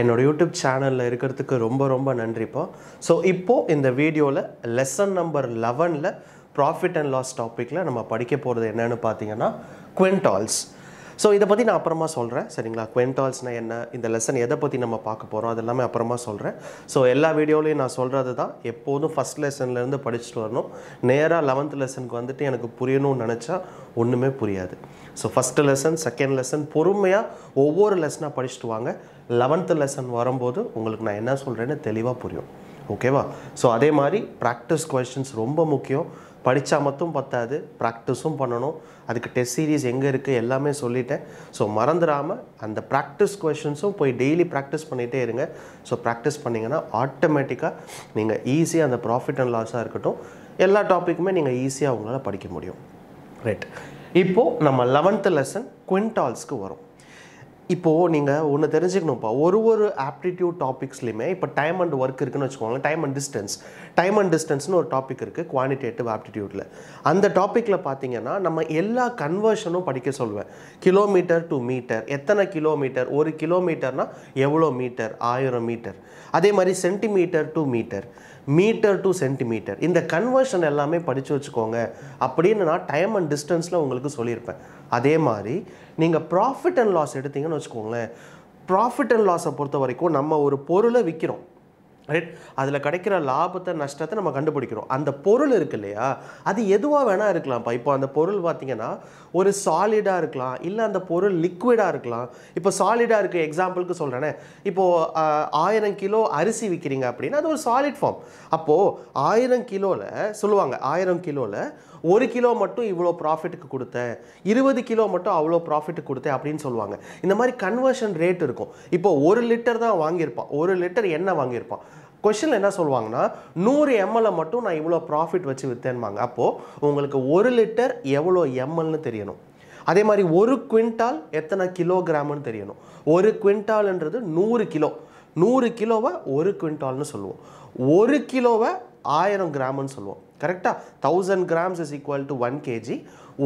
என்னோட YouTube சேனல்ல இருக்குறதுக்கு ரொம்ப ரொம்ப நன்றிப்பா. சோ இப்போ இந்த வீடியோல லெசன் நம்பர் 11 ல profit and loss டாபிக்ல நம்ம படிக்க போறது என்னன்னு பாத்தீங்கன்னா quintals. So இத பத்தி நான் அப்புறமா சொல்றேன் சரிங்களா. quintalsனா என்ன, இந்த லெசன் எதை பத்தி நம்ம பார்க்க போறோம் அதெல்லாம் அப்புறமா சொல்றேன். சோ எல்லா வீடியோலயும் நான் சொல்றது தான், எப்போதும் ஃபர்ஸ்ட் லெசன்ல இருந்து படிச்சிட்டு வரணும். நேரா 11th லெசனுக்கு வந்துட்டு எனக்கு புரியணும்னு நினைச்சா ஒண்ணுமே புரியாது. So first lesson, second lesson பொறுமையா ஒவ்வொரு லெசனா படிச்சிட்டு வாங்க. 11th லெசன் வரும்போது உங்களுக்கு நான் என்ன சொல்றேன்னு தெளிவா புரியும். ஓகேவா? சோ அதே மாதிரி பிராக்டிஸ் क्वेश्चंस ரொம்ப முக்கியம். படிச்சா மட்டும் பத்தாது, பிராக்டிஸும் பண்ணணும். அதுக்கு டெஸ்ட் சீரிஸ் எங்க இருக்கு எல்லாமே சொல்லிட்டேன். சோ மறந்துராம அந்த பிராக்டிஸ் क्वेश्चंसும் போய் ডেইলি பிராக்டிஸ் பண்ணிட்டே இருங்க. சோ பிராக்டிஸ் பண்ணீங்கனா ஆட்டோமேட்டிக்கா நீங்க ஈஸியா அந்த profit and loss இருக்கட்டும் எல்லா டாபிக்குமே நீங்க ஈஸியா உங்களால படிக்க முடியும். ரைட். இப்போ நம்ம 11th லெசன் quintals க்கு வரோம். இப்போ நீங்க ஒன்னு தெரிஞ்சுக்கணும்ப்பா, ஒரு aptitude டாபிக்ஸ்லயுமே இப்போ டைம் அண்ட் வர்க் இருக்குன்னு வெச்சுக்கோங்க. டைம் அண்ட் டிஸ்டன்ஸ்னு ஒரு டாபிக் இருக்கு குவான்டிடேட்டிவ் aptitudeல. அந்த டாபிக்ல பாத்தீங்கன்னா நம்ம எல்லா கன்வர்ஷனும் படிக்க சொல்வேன். கிலோமீட்டர் டு மீட்டர், எத்தனை கிலோமீட்டர், 1 கிலோமீட்டர்னா எவ்வளவு மீட்டர், 1000 மீட்டர். அதே மாதிரி centimetre to metre, metre to centimetre, இந்த கன்வர்ஷன் எல்லாமே படிச்சு வெச்சுக்கோங்க அப்படினா டைம் அண்ட் டிஸ்டன்ஸ்ல உங்களுக்கு சொல்லிருப்பேன். அதே மாதிரி நீங்க profit and loss எடுத்தீங்கன்னு வெச்சுக்கோங்களே, profit and loss பொறுத்த வரைக்கும் நம்ம ஒரு பொருளை விக்கிறோம். ரைட்? அதுல கிடைக்கிற லாபத்தை நஷ்டத்தை நம்ம கண்டுபிடிக்கிறோம். அந்த பொருள் இருக்கு இல்லையா, அது எதுவா வேணா இருக்கலாம். இப்போ அந்த பொருள் பாத்தீங்கன்னா ஒரு சாலிடா இருக்கலாம், இல்ல அந்த பொருள் லிக்விடா இருக்கலாம். இப்போ சாலிடா இருக்கு எக்ஸாம்பிளுக்கு சொல்றேனே, இப்போ 1000 கிலோ அரிசி விக்கிறீங்க அப்படினா அது ஒரு சாலிட் ஃபார்ம். அப்போ 1000 கிலோல சொல்லுவாங்க, 1000 கிலோல 1 கிலோ மட்டும் இவ்ளோ प्रॉफिटக்கு கொடுத்தேன், 20 கிலோ மட்டும் அவ்ளோ प्रॉफिट கொடுத்தேன் அப்படினு சொல்வாங்க. இந்த மாதிரி கன்வர்ஷன் ரேட் இருக்கும். இப்போ 1 லிட்டர் தான் வாங்கி இருப்பான், 1 லிட்டர் எண்ணெய் வாங்கி இருப்பான். क्वेश्चनல என்ன சொல்வாங்கன்னா 100 ml மட்டும் நான் இவ்ளோ प्रॉफिट வச்சு வித்தேன்பாங்க. அப்போ உங்களுக்கு 1 லிட்டர் எவ்வளவு ml ன்னு தெரியணும். அதே மாதிரி 1 क्विंटल எத்தனை கிலோகிராம்னு தெரியணும். 1 क्विंटलன்றது 100 கிலோ. 100 கிலோவை 1 क्विंटलன்னு சொல்லுவோம். 1 கிலோவை 1000 கிராம்னு சொல்லுவோம். கரெக்ட்டா? 1000 grams is equal to 1 kg.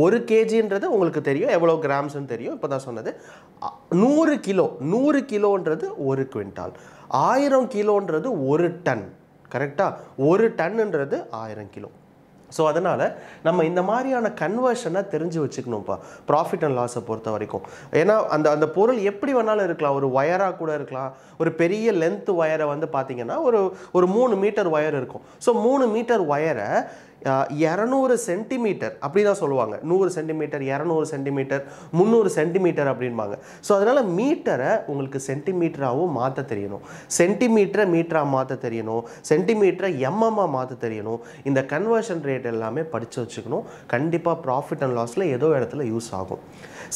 1 kg ன்றது உங்களுக்கு தெரியும், எவ்வளவு grams ன்னு தெரியும், இப்போதான் சொன்னது. 100 கிலோ, 100 கிலோன்றது 1 quintal. 1000 கிலோன்றது 1 டன். கரெக்ட்டா? 1 டன்ன்றது 1000 கிலோ. சோ அதனால நம்ம இந்த மாதிரியான கன்வர்ஷனை தெரிஞ்சு வச்சுக்கணும்ப்பா profit and loss பொறுத்த வரைக்கும். ஏனா அந்த பொருள் எப்படி வேணாலும் இருக்கலாம். ஒரு வயரா கூட இருக்கலாம். ஒரு பெரிய லெந்த் வயரை வந்து பாத்தீங்கன்னா ஒரு 3 மீட்டர் வயர் இருக்கும். சோ 3 மீட்டர் வயரை 200 சென்டிமீட்டர் அப்படி தான் சொல்வாங்க. 100 சென்டிமீட்டர், 200 சென்டிமீட்டர், 300 சென்டிமீட்டர் அப்படிம்பாங்க. சோ அதனால மீட்டரை உங்களுக்கு சென்டிமீட்டராவும் மாத்த தெரியணும், சென்டிமீட்டரை மீட்டரா மாத்த தெரியணும், சென்டிமீட்டரை எம்எம்மா மாத்த தெரியணும். இந்த கன்வர்ஷன் ரேட் எல்லாமே படிச்சு வச்சுக்கணும். கண்டிப்பா profit and lossல ஏதோ இடத்துல யூஸ் ஆகும்.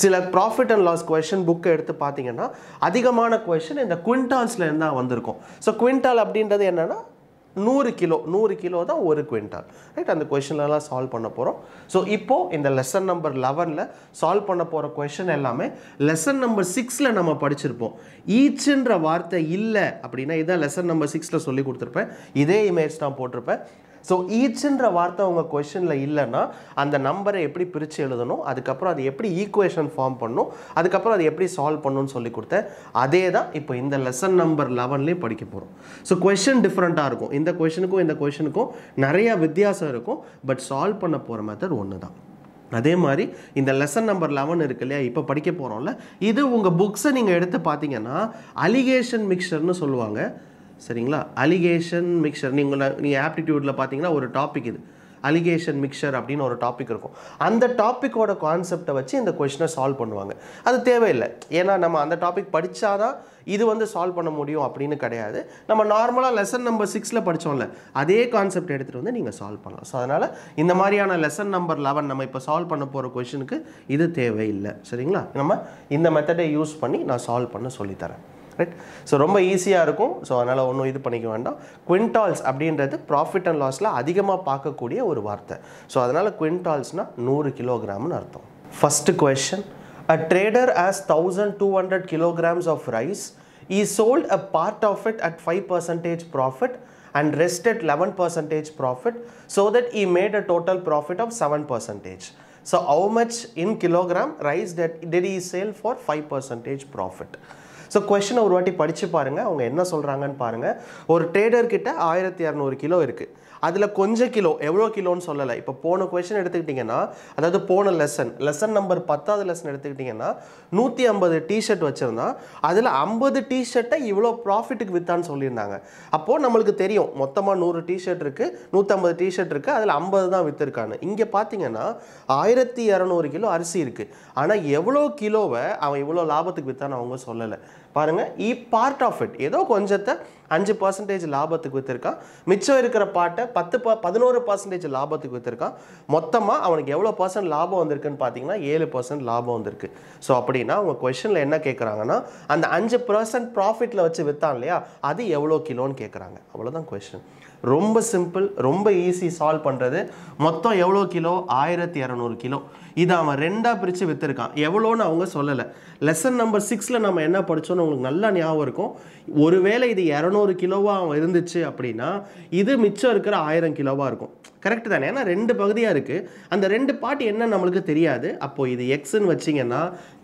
சில profit and loss question book எடுத்து பாத்தீங்கன்னா அதிகமான क्वेश्चन இந்த quintalsல இருந்தா வந்திருக்கும். சோ quintal அப்படின்றது என்னன்னா 100 கிலோ தான் 1 குவிண்டால். ரைட்? அந்த क्वेश्चनலாம் சால்வ் பண்ண போறோம். சோ இப்போ இந்த லெசன் நம்பர் 11 ல சால்வ் பண்ண போற क्वेश्चन எல்லாமே லெசன் நம்பர் 6 ல நம்ம படிச்சிருப்போம். ஈச்ன்ற வார்த்தை இல்ல அப்படினா இத லெசன் நம்பர் 6 ல சொல்லி கொடுத்திருப்பேன். இதே இமேஜ் தான் போட்டுருப்பேன். சோ ஈச்ன்ற வார்த்தை உங்க क्वेश्चनல இல்லனா அந்த நம்பரை எப்படி பிரிச்சு எழுதணும், அதுக்கு அப்புறம் அது எப்படி ஈக்குவேஷன் ஃபார்ம் பண்ணனும், அதுக்கு அப்புறம் அது எப்படி சால்வ் பண்ணனும் சொல்லி கொடுத்தேன். அதேதான் இப்போ இந்த லெசன் நம்பர் 11 ல படிக்க போறோம். சோ क्वेश्चन டிஃபரண்டா இருக்கும். இந்த क्वेश्चनக்கும் இந்த क्वेश्चनக்கும் நிறைய வித்தியாசம் இருக்கும். பட் சால்வ் பண்ண போற மெத்தட் ஒண்ணுதான். அதே மாதிரி இந்த லெசன் நம்பர் 11 இருக்கு இல்லையா, இப்போ படிக்க போறோம்ல, இது உங்க books நீங்க எடுத்து பாத்தீங்கன்னா allegation mixture ன்னு சொல்லுவாங்க. சரிங்களா? allegation mixture நீங்க aptitudeல பாத்தீங்கன்னா ஒரு டாபிக் இது allegation mixture அப்படின ஒரு டாபிக் இருக்கும். அந்த டாபிக்கோட கான்செப்ட்டை வச்சு இந்த क्वेश्चन சால்வ் பண்ணுவாங்க. அது தேவையில்லை. ஏனா நம்ம அந்த டாபிக் படிச்சாதான் இது வந்து சால்வ் பண்ண முடியும் அப்படினு கிடையாது. நம்ம நார்மலா லெசன் நம்பர் 6 ல படிச்சோம்ல அதே கான்செப்ட் எடுத்துட்டு வந்து நீங்க சால்வ் பண்ணலாம். சோ அதனால இந்த மாதிரியான லெசன் நம்பர் 11 நம்ம இப்ப சால்வ் பண்ண போற क्वेश्चनக்கு இது தேவையில்லை. சரிங்களா? நம்ம இந்த மெத்தடை யூஸ் பண்ணி நான் சால்வ் பண்ண சொல்லி தரேன். Right? So ரொம்ப ஈஸியா இருக்கும். சோ அதனால ஒண்ணும் இது பண்ணிக்க வேண்டாம். quintals அப்படிங்கிறது profit and lossல அதிகமா பார்க்கக்கூடிய ஒரு வார்த்தை. சோ அதனால quintalsனா 100 கிலோகிராம்னு அர்த்தம். First question, a trader has 1200 kilograms of rice. He sold a part of it at 5% profit and rested 11% profit so that he made a total profit of 7%. So how much in kilogram rice did he sell for 5% profit? So question ஒரு வாட்டி படிச்சு பாருங்க அவங்க என்ன சொல்றாங்கன்னு பாருங்க ஒரு trader கிட்ட 1200 கிலோ இருக்கு அதுல கொஞ்ச கிலோ எவ்வளவு கிலோன்னு சொல்லல இப்போ போன क्वेश्चन எடுத்துக்கிட்டீங்கன்னா அதாவது போன லெசன் நம்பர் 10வது லெசன் எடுத்துக்கிட்டீங்கன்னா 150 டி-ஷர்ட் வச்சிருந்தா அதுல 50 டி-ஷர்ட்டை இவ்ளோ प्रॉफिटக்கு வித்தான்னு சொல்லிருந்தாங்க அப்போ நமக்கு தெரியும் மொத்தமா 100 டி-ஷர்ட் இருக்கு 150 டி-ஷர்ட் இருக்கு அதுல 50 தான் வித்திருக்கானு இங்க பாத்தீங்கன்னா 1200 கிலோ அரிசி இருக்கு ஆனா எவ்வளவு கிலோவை அவன் இவ்ளோ லாபத்துக்கு வித்தான்னு அவங்க சொல்லல பாருங்க ஈ பார்ட் ஆஃப் இட் ஏதோ கொஞ்சத்தை 5% லாபத்துக்கு வித்திருக்கான் மிச்சம் இருக்கிற பார்ட்டை 11% லாபத்துக்கு வித்திருக்கான் மொத்தமா அவனுக்கு எவ்வளவு % லாபம் வந்திருக்குன்னு பாத்தீங்கன்னா 7% லாபம் வந்திருக்கு சோ அப்படினா அவங்க क्वेश्चनல என்ன கேக்குறாங்கன்னா அந்த 5% प्रॉफिटல வச்சு வித்தான்லையா அது எவ்வளவு கிலோன்னு கேக்குறாங்க அவ்வளவுதான் क्वेश्चन ரொம்ப சிம்பிள் ரொம்ப ஈஸி சால்வ் பண்றது மொத்தம் எவ்வளவு கிலோ 1200 கிலோ இத அவன் ரெண்டா பிரிச்சு வித்திருக்கான் எவ்வளவுன்னு அவங்க சொல்லல லெசன் நம்பர் 6ல நாம என்ன படிச்சோம்னு உங்களுக்கு நல்லா ஞாபகம் இருக்கும் ஒருவேளை இது 200 கிலோவா இருந்துச்சு அப்படினா இது மிச்சம் இருக்குற 1000 கிலோவா இருக்கும் கரெக்ட் தானே ஏன்னா ரெண்டு பகுதியா இருக்கு அந்த ரெண்டு பார்ட் என்ன நமக்கு தெரியாது அப்போ இது x ன்னு வச்சீங்கன்னா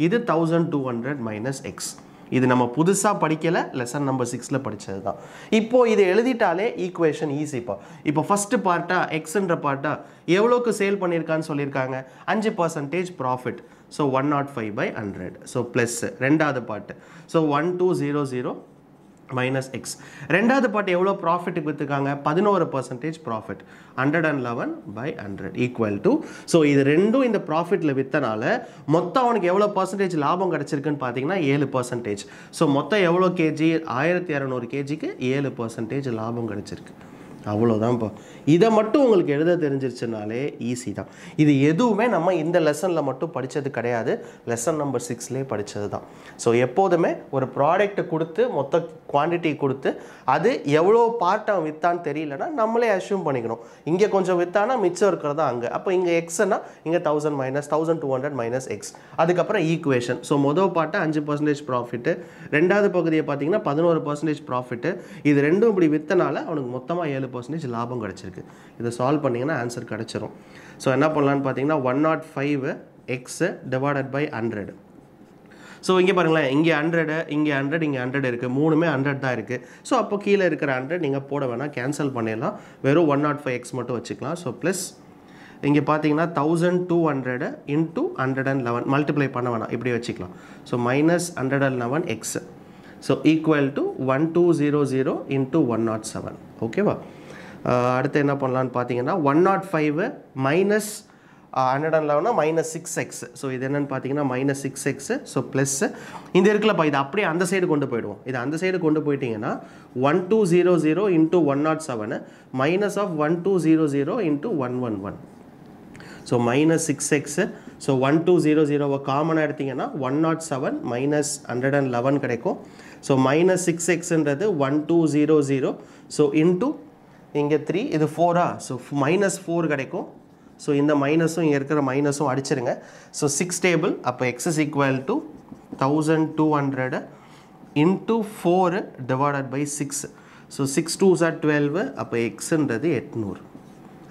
இது 1200 - x இது நம்ம புதுசா படிக்கல லெசன் நம்பர் 6ல படிச்சதுதான் இப்போ இது எழுதிட்டாலே ஈக்குவேஷன் ஈஸிப்பா இப்போ ஃபர்ஸ்ட் பார்ட்டா x என்ற பார்ட்டா எவ்வளவுக்கு சேல் பண்ணிருக்கான்னு சொல்லிருக்காங்க 5% profit so 105/100 so plus இரண்டாவது பார்ட் so 1200 - x இரண்டாவது பார்ட் எவ்வளவு प्रॉफिटக்கு வித்துகாங்க 11% profit 111/100 equal to so இது ரெண்டும் இந்த profitல வித்தனால மொத்தம் உங்களுக்கு எவ்வளவு % லாபம் கிடைச்சிருக்குன்னு பாத்தீங்கன்னா 7% so மொத்தம் எவ்வளவு kg 1200 kg க்கு 7% லாபம் கிடைச்சிருக்கு அவ்வளவுதான் பா இத மட்டும் உங்களுக்கு எழுத தெரிஞ்சிருச்சுனாலே ஈஸி தான் இது எதுவுமே நம்ம இந்த லெசன்ல மட்டும் படிச்சது கிடையாது லெசன் நம்பர் 6லே படிச்சதுதான் சோ எப்பவுமே ஒரு ப்ராடக்ட் கொடுத்து மொத்த குவாண்டிட்டி கொடுத்து அது எவ்வளவு பார்ட்டா வித்தான்னு தெரியலனா நம்மளே அஸ்யூம் பண்ணிக்கணும் இங்க கொஞ்சம் வித்தானா மிச்சம் இருக்குறதா அங்க அப்ப இங்க x னா இங்க 1000 - 1200 - x அதுக்கு அப்புறம் ஈக்குவேஷன் சோ முதல் பார்ட் 5% profit இரண்டாவது பகுதியை பாத்தீங்கன்னா 11% profit இது ரெண்டும் இப்படி வித்தனால உங்களுக்கு மொத்தமா 7% லாபம் கிடைச்சிருக்கு இத சால்வ் பண்ணீங்கன்னா ஆன்சர் கிடைச்சிரும் சோ என்ன பண்ணலாம்னு பாத்தீங்கன்னா 105x / 100 சோ இங்க பாருங்களே இங்க 100 இங்க 100 இங்க 100 இருக்கு மூணுமே 100 தான் இருக்கு சோ அப்ப கீழ இருக்கிற 100 நீங்க போட வேணா கேன்சல் பண்ணிடலாம் வெறும் 105x மட்டும் வச்சுக்கலாம் சோ பிளஸ் இங்க பாத்தீங்கன்னா 1200 * 111 மல்டிப்ளை பண்ண வேணா இப்படி வச்சுக்கலாம் so -111x so equal to 1200 * 107 okay va அடுத்து என்ன பண்ணலாம்னு பாத்தீங்கன்னா 105 111 னா -6x so இது என்னன்னு பாத்தீங்கன்னா -6x so plus இந்த இருக்குல பா இது அப்படியே அந்த சைடு கொண்டு போய்டுவோம் இது அந்த சைடு கொண்டு போய்ட்டீங்கன்னா 1200 * 107 -1200 * 111 so -6x so 1200 வ காமனா எடுத்தீங்கன்னா 107 -111 கிடைக்கும் so -6x ன்றது 1200 so into இங்க 3 இது 4 ஆ so -4 கிடைக்கும் so இந்த மைனஸும் இங்க இருக்கிற மைனஸும் அடிச்சிடுங்க so 6 டேபிள் அப்ப x is equal to 1200 into 4/6 so 6 2s are 12 அப்ப x ன்றது 800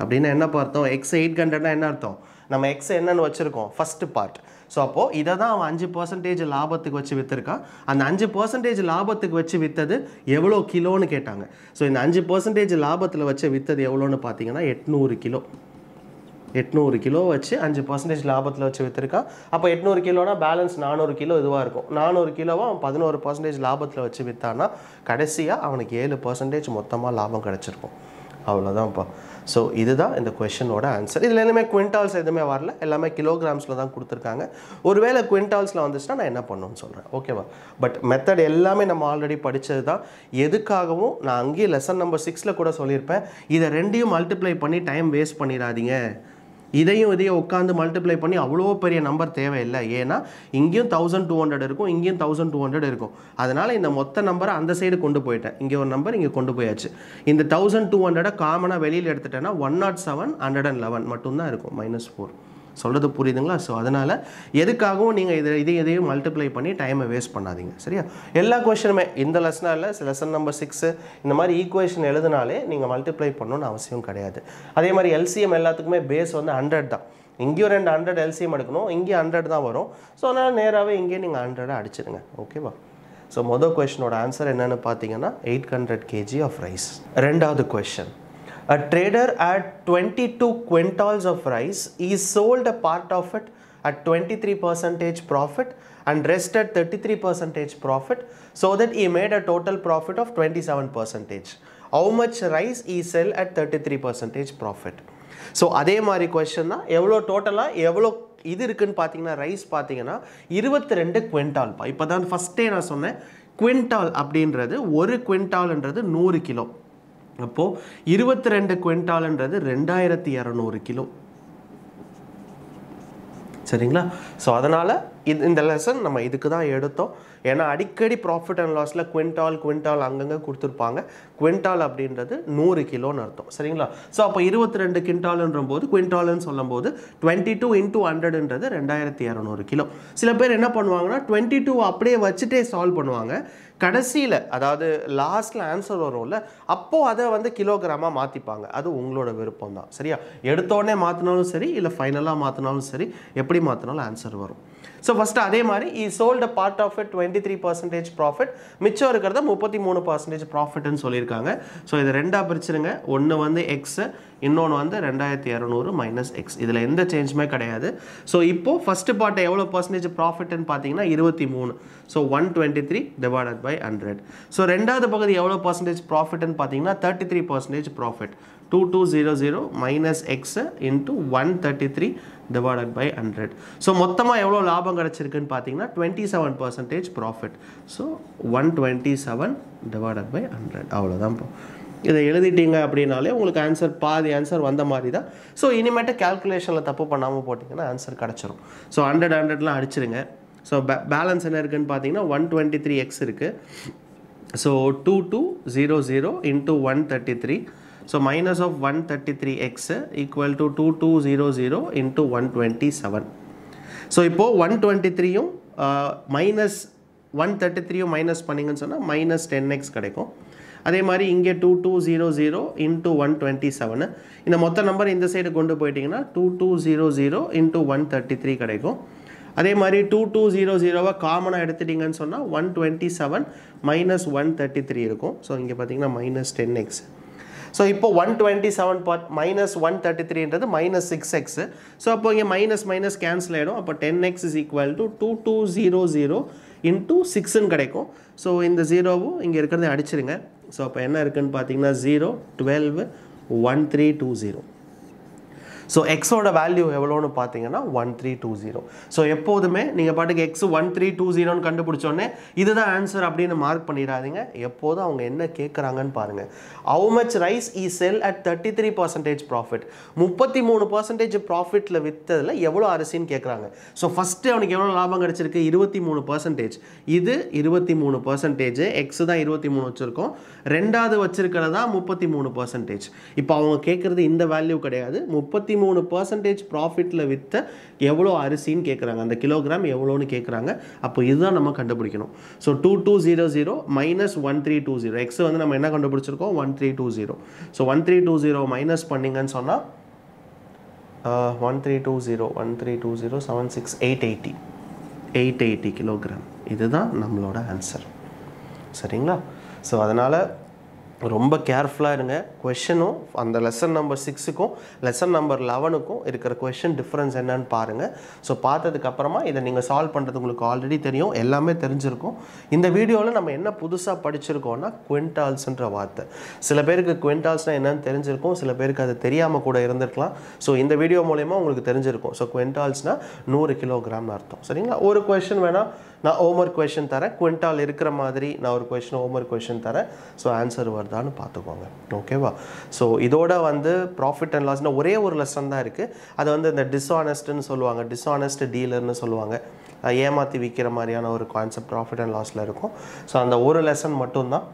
அப்படினா என்ன பார்த்தோம் x 800 னா என்ன அர்த்தம் நம்ம x என்னன்னு வச்சிருக்கோம் ஃபர்ஸ்ட் பார்ட் சோ அப்போ இத தான் அவன் 5% லாபத்துக்கு வச்சு வித்திருக்கான் அந்த 5% லாபத்துக்கு வச்சு வித்தது எவ்வளவு கிலோன்னு கேட்டாங்க சோ இந்த 5% லாபத்துல வச்சு வித்தது எவ்வளவுன்னு பாத்தீங்கன்னா 800 கிலோ 800 கிலோ வச்சு 5% லாபத்துல வச்சு வித்திருக்கான் அப்ப 800 கிலோனா பேலன்ஸ் 400 கிலோ இதுவா இருக்கும் 400 கிலோவா அவன் 11% லாபத்துல வச்சு வித்தானா கடைசியா அவனுக்கு 7% மொத்தமா லாபம் கிடைச்சிருக்கும் அவ்வளவுதான் பா சோ இதுதான் இந்த क्वेश्चनோட ஆன்சர் இதுல எல்லாமே குவிண்டால்ஸ் எதுமே வரல எல்லாமே கிலோகிராம்ஸ்ல தான் கொடுத்திருக்காங்க ஒருவேளை குவிண்டால்ஸ்ல வந்துச்சுனா நான் என்ன பண்ணனும்னு சொல்றேன் ஓகேவா பட் மெத்தட் எல்லாமே நம்ம ஆல்ரெடி படிச்சதுதான் எதுக்காகவும் நான் அங்கே லெசன் நம்பர் 6ல கூட சொல்லிருப்பேன் இத ரெண்டையும் மல்டிப்ளை பண்ணி டைம் வேஸ்ட் பண்ணிராதீங்க இதையும் இதையும் உட்கார்ந்து மல்டிப்ளை பண்ணி அவ்வளோ பெரிய நம்பர் தேவையில்லை ஏன்னா இங்கேயும் 1200 இருக்கும் இங்கேயும் 1200 இருக்கும் அதனால இந்த மொத்த நம்பரை அந்த சைடு கொண்டு போயிட்டேன் இங்கே ஒரு நம்பர் இங்கே கொண்டு போயாச்சு இந்த 1200 காமனா வெளியில் எடுத்துட்டேன்னா 107 111 மட்டும் தான் இருக்கும் -4 சொல்றது புரியுதுங்களா சோ அதனால எதுக்காகவும் நீங்க இதையும் மல்டிப்ளை பண்ணி டைமை வேஸ்ட் பண்ணாதீங்க சரியா எல்லா क्वेश्चनமே இந்த லெசனால லெசன் நம்பர் 6 இந்த மாதிரி ஈக்குவேஷன் எழுதினாலே நீங்க மல்டிப்ளை பண்ணனும் அவசியம் கிடையாது அதே மாதிரி LCM எல்லாத்துக்குமே பேஸ் வந்து 100 தான் இங்க 200 LCM எடுக்கணும் இங்க 100 தான் வரும் சோ அதனால நேராவே இங்க நீங்க 100 அடிச்சிடுங்க ஓகேவா So, the question is answer 800 kg of rice. Second question. A trader had 22 quintals of rice. He sold a part of it at 23% profit and rest at 33% profit, so that he made a total profit of 27%. How much rice he sell at 33% profit? So, that's the question. Total இது இருக்குன்னு பாத்தீங்கன்னா rice பாத்தீங்கன்னா 22 quintal. இப்பதான் first day நான் சொன்னேன் quintal அப்படின்றது ஒரு குவிண்டால்ன்றது 100 kilo. அப்போ 22 குவிண்டால்ன்றது 2200 கிலோ. சரிங்களா? சோ அதனால இந்த லெசன் நம்ம இதுக்கு தான் எடுத்தோம். ஏனா அடிக்கடி profit and lossல குவிண்டால் அங்கங்க கொடுத்திருப்பாங்க. குவிண்டால் அப்படின்றது 100 கிலோன்னு அர்த்தம். சரிங்களா? சோ அப்ப 22 கிண்டால்ன்றபோது குவிண்டால்னு சொல்லும்போது 22 into 100ன்றது 2200 கிலோ. சில பேர் என்ன பண்ணுவாங்கன்னா 22 அப்படியே வச்சிட்டே சால்வ் பண்ணுவாங்க. கடைசில அதாவது லாஸ்ட்ல ஆன்சர் வரும்ல அப்போ அத வந்து கிலோகிராமா மாத்திப்பாங்க. அது உங்களோட விருப்பம்தான். சரியா? எடுத்தோனே மாத்துனாலும் சரி இல்ல ஃபைனலா மாத்துனாலும் சரி எப்படி மாத்துனாலும் ஆன்சர் வரும். So first adhe mari he sold a part of it 23% profit மிச்சம் இருக்குறது 33% profit ன்னு சொல்லிருக்காங்க. So இது ரெண்டா பிரிச்சிடுங்க. ஒன்னு வந்து x இன்னொன்னு வந்து 2200 - x. இதுல எந்த சேஞ்ச்மே கிடையாது. So இப்போ ஃபர்ஸ்ட் பார்ட் எவ்வளவு percentage profit ன்னு பாத்தீங்கன்னா 23. So 123 divided by 100. So ரெண்டாவது பகுதி எவ்வளவு percentage profit ன்னு பாத்தீங்கன்னா 33% profit. 2200 - x into 133 divided by 100. So மொத்தமா எவ்வளவு லாபம் கிடைச்சிருக்குன்னு பாத்தீங்கன்னா 27% profit. So 127 divided by 100. அவ்வளவுதான். இதை எழுதிட்டீங்க அப்படினாலே உங்களுக்கு ஆன்சர் பாதி ஆன்சர் வந்த மாதிரி தான். சோ இனிமேட்ட கால்குலேஷன்ல தப்பு பண்ணாம போட்டீங்கன்னா ஆன்சர் கிடைச்சிரும். சோ 100 100லாம் அடிச்சிடுங்க. சோ பேலன்ஸ் என்ன இருக்குன்னு பாத்தீங்கன்னா 123x இருக்கு. So 2200 into 133. So minus of 133x equal to 2200 into 127. So now 123 minus 133 minus minus 10x kadeko. Adhe mari inge 2200 into 127. In the motta number in the side 2200 into 133 kadeko. Adhe mari 2200 common eduthitinga sonna 127 minus 133 irukum. So inge pathina minus 10x. So now 127 minus 133 is minus 6x. So now minus minus cancel. So 10x is equal to 2200 into 6. So in the 0 here is. So now 0, 12, 1320. So x order value is 1320. So eppodhume neenga paattukku x 1320 nu kandupidichone idhu da answer appdinu mark panniraadinga eppodhu avanga enna kekkranga nu paarenga. How much rice he sell at 33% profit? 33% profit la vittadla evlo arisi nu kekkranga. So first avanukku evlo laabam kadichirukku 23%. Idhu 23% x da 23 vechirukom rendaadhu vechirukkada da 33%. Ipo avanga kekkiradhu indha value kedaiyadhu 33% profit la with evlo arisi nu kekranga and kilogram evlo nu kekranga appo idha nama kandupidikanum. So 2200 minus 1320 x vandu nama enna kandupidichirukom 1320. So 1320 minus panninga nu sonna 1320 76880 880 kilogram idhu da nammaloda answer. Seringla? So adanala ரொம்ப கேர்ஃபுல்லா இருங்க. Question அந்த lesson number 6 க்கும் lesson number 11 க்கும் இருக்கிற question difference என்னன்னு பாருங்க. So பார்த்ததுக்கு அப்புறமா இத நீங்க சால்வ் பண்றது உங்களுக்கு ஆல்ரெடி தெரியும், எல்லாமே தெரிஞ்சிருக்கும். இந்த வீடியோல நம்ம என்ன புதுசா படிச்சிருக்கோம்னா குவிண்டால்ஸ்ன்ற வார்த்தை. சில பேருக்கு குவிண்டால்ஸ்னா என்னன்னு தெரிஞ்சிருக்கும், சில பேருக்கு அது தெரியாம கூட இருந்திருக்கலாம். சோ இந்த வீடியோ மூலமா உங்களுக்கு தெரிஞ்சிருக்கும். சோ குவிண்டால்ஸ்னா 100 கிலோகிராம் அர்த்தம். சரிங்களா? ஒரு क्वेश्चन வேணா நான் ஹோம்வொர்க் क्वेश्चन தரேன். குவிண்டால் இருக்கிற மாதிரி நான் ஒரு क्वेश्चन ஹோம்வொர்க் क्वेश्चन தரேன். சோ ஆன்சர் தான பாத்துக்கோங்க. ஓகேவா? சோ இதோட வந்து profit and loss ஒரே ஒரு லெசன் தான் இருக்கு. அது வந்து இந்த dishonest ன்னு சொல்லுவாங்க, dishonest dealer ன்னு சொல்லுவாங்க. ஏமாத்தி விக்கிற மாதிரியான ஒரு கான்செப்ட் profit and loss ல இருக்கும். சோ அந்த ஒரு லெசன் மட்டும் தான்.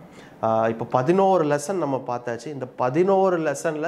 இப்போ 11 லெசன் நம்ம பார்த்தாச்சு. இந்த 11 லெசனில்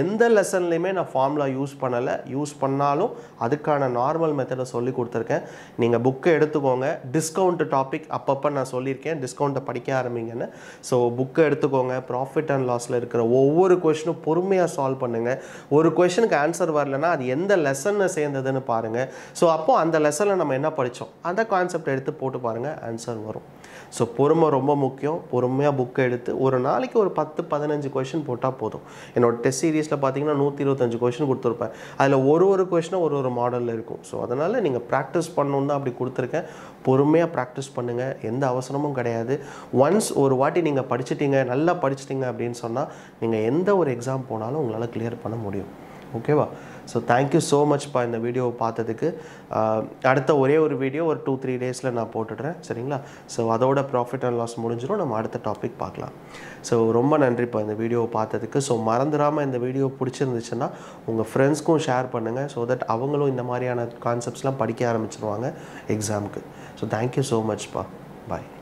எந்த லெசன்லையுமே நான் ஃபார்முலா யூஸ் பண்ணலை, யூஸ் பண்ணாலும் அதுக்கான நார்மல் மெத்தடை சொல்லி கொடுத்துருக்கேன். நீங்கள் புக்கை எடுத்துக்கோங்க, டிஸ்கவுண்ட் டாபிக் அப்பப்போ நான் சொல்லியிருக்கேன், டிஸ்கவுண்ட்டை படிக்க ஆரம்பிங்கன்னு. ஸோ புக்கை எடுத்துக்கோங்க, ப்ராஃபிட் அண்ட் லாஸில் இருக்கிற ஒவ்வொரு கொஷினும் பொறுமையாக சால்வ் பண்ணுங்கள். ஒரு கொஷனுக்கு ஆன்சர் வரலைன்னா அது எந்த லெசனை சேர்ந்ததுன்னு பாருங்கள். ஸோ அப்போது அந்த லெசனில் நம்ம என்ன படித்தோம் அந்த கான்செப்ட் எடுத்து போட்டு பாருங்கள், ஆன்சர் வரும். ஸோ பொறுமை ரொம்ப முக்கியம். பொறுமையாக புக்கை எடுத்து ஒரு நாளைக்கு ஒரு 10-15 கொஷின் போட்டால் போதும். என்னோடய டெஸ்ட் சீரீஸில் பார்த்தீங்கன்னா 125 கொஷின் கொடுத்துருப்பேன். அதில் ஒரு கொஷினும் ஒரு மாடலில் இருக்கும். ஸோ அதனால் நீங்கள் ப்ராக்டிஸ் பண்ணணும் தான் அப்படி கொடுத்துருக்கேன். பொறுமையாக ப்ராக்டிஸ் பண்ணுங்கள், எந்த அவசரமும் கிடையாது. ஒன்ஸ் ஒரு வாட்டி நீங்கள் படிச்சிட்டிங்க, நல்லா படிச்சிட்டிங்க அப்படின்னு சொன்னால் நீங்கள் எந்த ஒரு எக்ஸாம் போனாலும் உங்களால் கிளியர் பண்ண முடியும். ஓகேவா? ஸோ தேங்க்யூ ஸோ மச்ப்பா இந்த வீடியோவை பார்த்ததுக்கு. அடுத்த ஒரு வீடியோ ஒரு 2-3 டேஸில் நான் போட்டுடுறேன், சரிங்களா? ஸோ அதோட ப்ராஃபிட் அண்ட் லாஸ் முடிஞ்சிடும், நம்ம அடுத்த டாபிக் பார்க்கலாம். ஸோ ரொம்ப நன்றிப்பா இந்த வீடியோவை பார்த்ததுக்கு. ஸோ மறந்துடாமல் இந்த வீடியோ பிடிச்சிருந்துச்சுன்னா உங்கள் ஃப்ரெண்ட்ஸ்க்கும் ஷேர் பண்ணுங்கள், ஸோ தட் அவங்களும் இந்த மாதிரியான கான்செப்ட்ஸ்லாம் படிக்க ஆரம்பிச்சிருவாங்க எக்ஸாமுக்கு. ஸோ தேங்க்யூ ஸோ மச்ப்பா, பாய்.